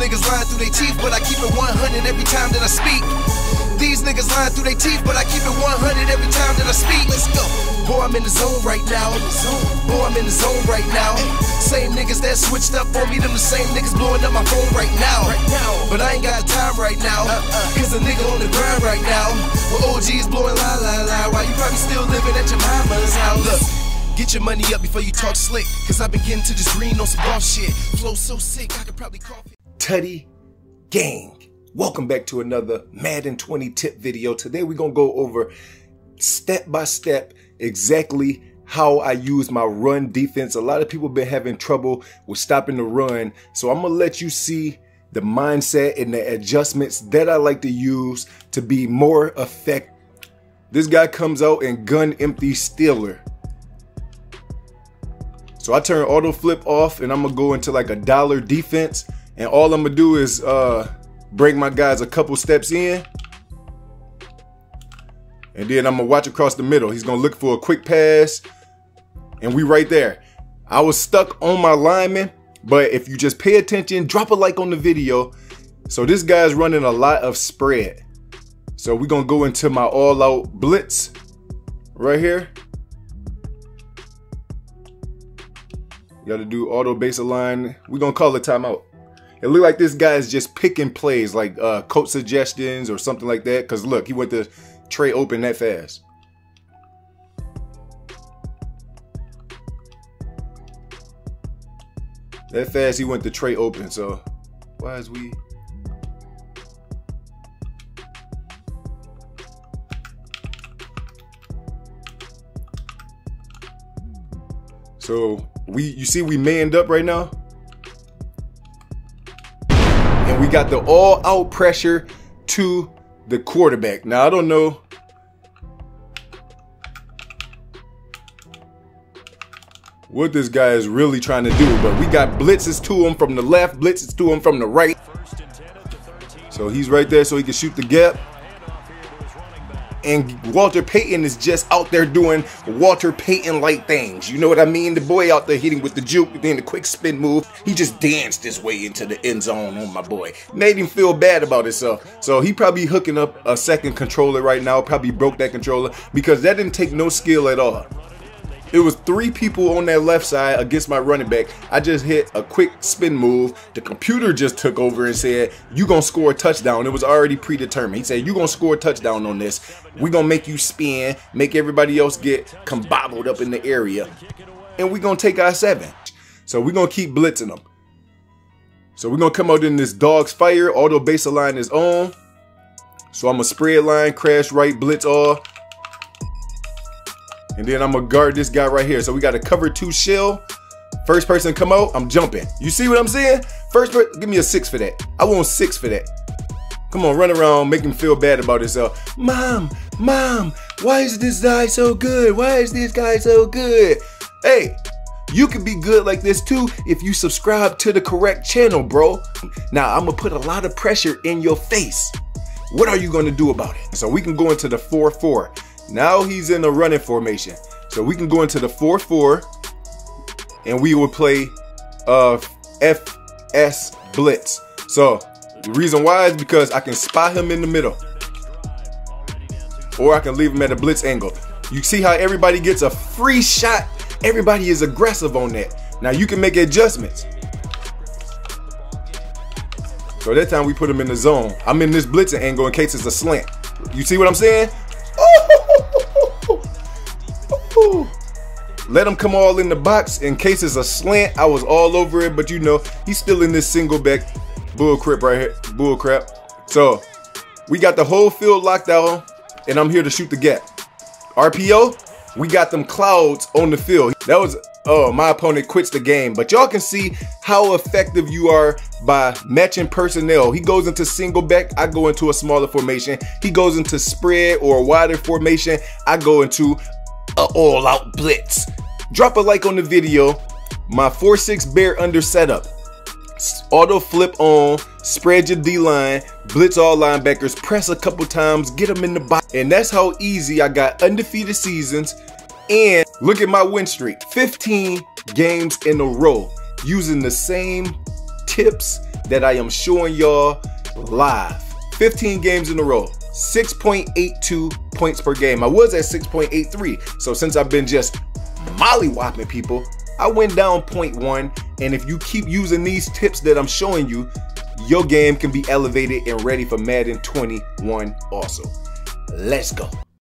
niggas lying through their teeth, but I keep it 100 every time that I speak. These niggas lying through their teeth, but I keep it 100 every time that I speak. Let's go. Boy, I'm in the zone right now. Boy, I'm in the zone right now. Same niggas that switched up for me, them the same niggas blowing up my phone right now. But I ain't got time right now, cause a nigga on the grind right now. Well, OG's blowing la la la, while you probably still living at your mama's house. Look. Get your money up before you talk slick, cause I've been getting to this green on some golf shit. Flow so sick, I could probably cough it. Tutty gang, welcome back to another Madden 20 tip video. Today we're gonna go over step by step exactly how I use my run defense. A lot of people been having trouble with stopping the run, so I'm gonna let you see the mindset and the adjustments that I like to use to be more effective. This guy comes out and gun empty Stealer. So I turn auto flip off and I'm gonna go into like a dollar defense, and all I'm gonna do is bring my guys a couple steps in, and then I'm gonna watch across the middle. He's gonna look for a quick pass, and we right there. I was stuck on my lineman, but if you just pay attention, drop a like on the video. So this guy's running a lot of spread. So we're gonna go into my all-out blitz right here. Got to do auto base align. We're going to call a timeout. It looked like this guy is just picking plays like coach suggestions or something like that. Because look, he went to tray open that fast. That fast he went to tray open. So why is we... So... you see we manned up right now, and we got the all out pressure to the quarterback. Now I don't know, what this guy is really trying to do, but we got blitzes to him from the left, blitzes to him from the right. So he's right there so he can shoot the gap. And Walter Payton is just out there doing Walter Payton-like things. You know what I mean? The boy out there hitting with the juke, then the quick spin move. He just danced his way into the end zone on my boy. Made him feel bad about himself. So he probably hooking up a second controller right now. Probably broke that controller because that didn't take no skill at all. It was three people on that left side against my running back. I just hit a quick spin move. The computer just took over and said, you gonna score a touchdown. It was already predetermined. He said, you gonna score a touchdown on this. We gonna make you spin, make everybody else get combobbled up in the area, and we gonna take our 7. So we gonna keep blitzing them. So we're gonna come out in this dog's fire. Auto base line is on. So I'm gonna spread line, crash right, blitz all. And then I'm going to guard this guy right here. So we got a cover 2 shell. First person come out, I'm jumping. You see what I'm saying? First person, give me a 6 for that. I want 6 for that. Come on, run around, make him feel bad about himself. Mom, why is this guy so good? Why is this guy so good? Hey, you can be good like this too if you subscribe to the correct channel, bro. Now, I'm going to put a lot of pressure in your face. What are you going to do about it? So we can go into the 4-4. Now he's in a running formation. So we can go into the 4-4 and we will play FS blitz. So the reason why is because I can spot him in the middle, or I can leave him at a blitz angle. You see how everybody gets a free shot? Everybody is aggressive on that. Now you can make adjustments. So that time we put him in the zone. I'm in this blitzing angle in case it's a slant. You see what I'm saying? Let him come all in the box in case it's a slant. I was all over it, but you know, he's still in this single back bullcrap right here. So we got the whole field locked out, and I'm here to shoot the gap. RPO, we got them clouds on the field. That was, oh, my opponent quits the game. But y'all can see how effective you are by matching personnel. He goes into single back, I go into a smaller formation. He goes into spread or a wider formation, I go into an all-out blitz. Drop a like on the video. My 4-6 bear under setup. Auto flip on, spread your D-line, blitz all linebackers, press a couple times, get them in the box. And that's how easy I got undefeated seasons. And look at my win streak, 15 games in a row using the same tips, that I am showing y'all live. 15 games in a row, 6.82 points per game. I was at 6.83, so since I've been just molly-whopping people, I went down 0.1, and if you keep using these tips that I'm showing you, your game can be elevated and ready for Madden 21 also. Let's go.